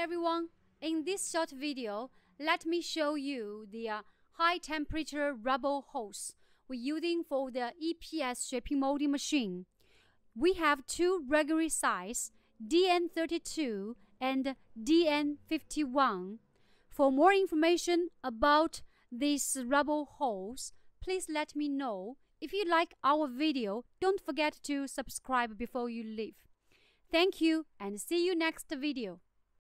everyone, in this short video, let me show you the high temperature rubber hose we're using for the EPS shaping molding machine. We have two regular size, DN32 and DN51. For more information about this rubber hose, please let me know. If you like our video, don't forget to subscribe before you leave. Thank you and see you next video.